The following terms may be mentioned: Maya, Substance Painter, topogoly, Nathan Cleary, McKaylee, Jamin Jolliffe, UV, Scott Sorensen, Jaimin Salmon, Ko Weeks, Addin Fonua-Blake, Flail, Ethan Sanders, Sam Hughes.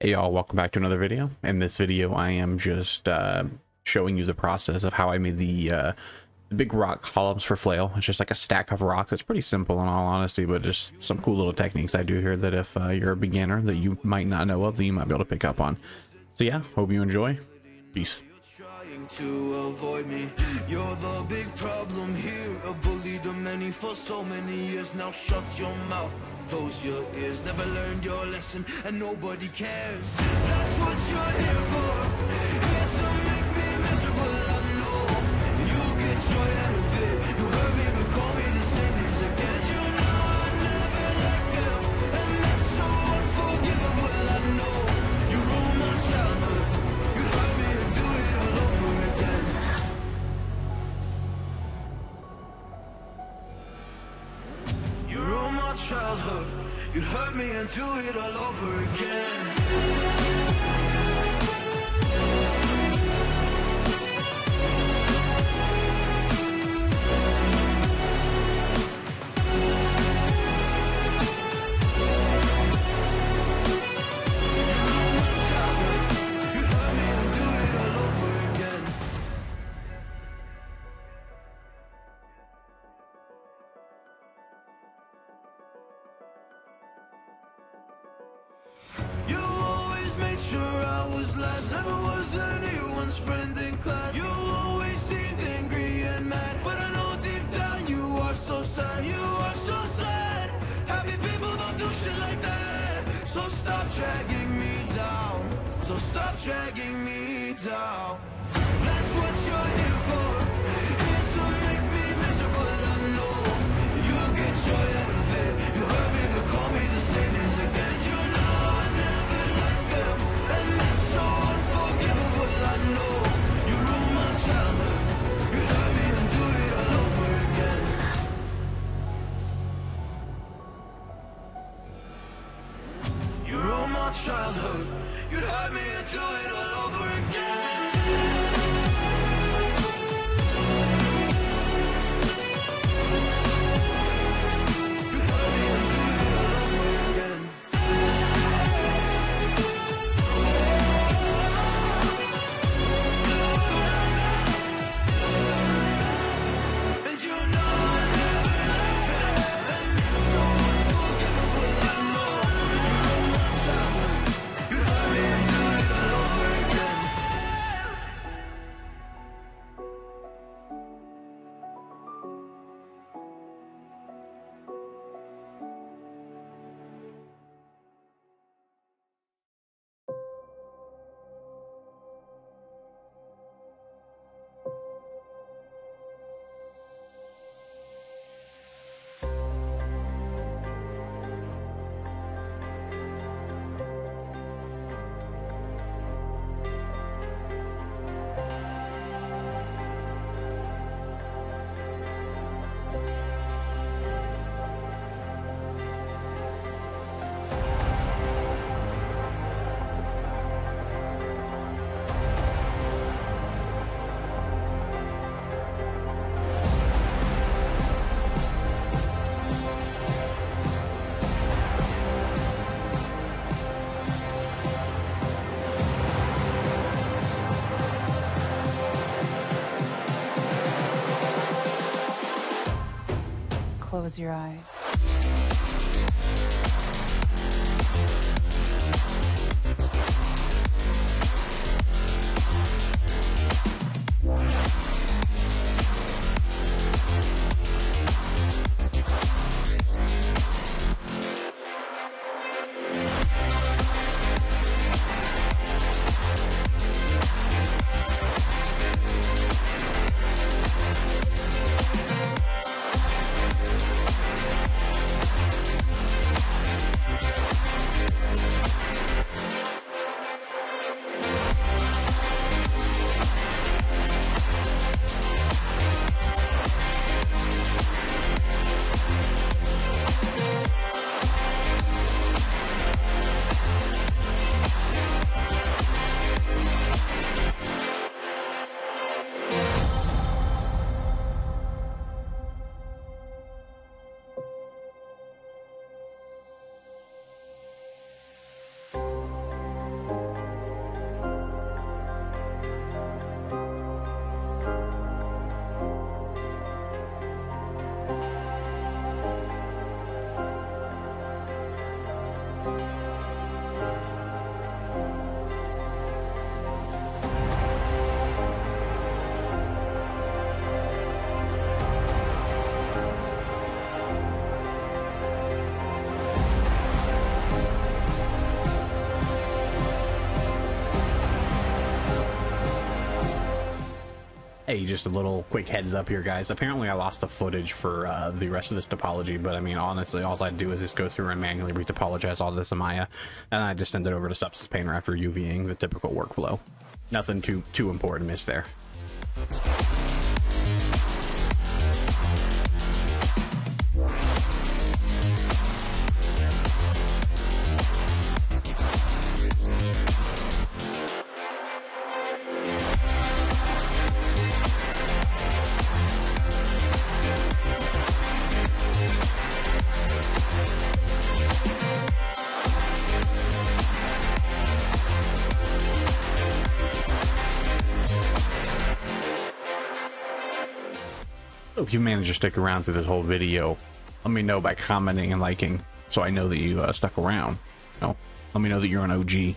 Hey y'all, welcome back to another video. In this video I am just showing you the process of how I made the big rock columns for Flail. It's just like a stack of rocks. It's pretty simple in all honesty, but just some cool little techniques I do here that if you're a beginner that you might not know of, that you might be able to pick up on. So yeah, hope you enjoy. Peace. To avoid me, you're the big problem here, a bully to many for so many years now. Shut your mouth, close your ears, never learned your lesson and nobody cares. That's what you're here for, here to make me miserable. I know you get joy out of it. You heard me, but call me the same names again. You know I never let go, and that's so unforgivable. I know you ruined my childhood. You heard me, and do it alone. Childhood, you hurt me and do it all over again. Never was anyone's friend in class. You always seemed angry and mad, but I know deep down you are so sad. You are so sad. Happy people don't do shit like that. So stop dragging me down. So stop dragging me down. That's what you're here for. Here to make me miserable. I know you get joy out of it. You heard me, but call me the same names again. You know I never liked them, and that's so unforgivable. I know you ruined my childhood. You hurt me and do it all over again. You ruined my childhood. You hurt me and do it all over again. Close your eyes. Hey, just a little quick heads up here, guys. Apparently I lost the footage for the rest of this topology, but I mean, honestly, all I do is just go through and manually retopologize all this in Maya, and I just send it over to Substance Painter after UVing, the typical workflow. Nothing too important missed there. If you managed to stick around through this whole video, let me know by commenting and liking so I know that you stuck around. You know, let me know that you're an OG.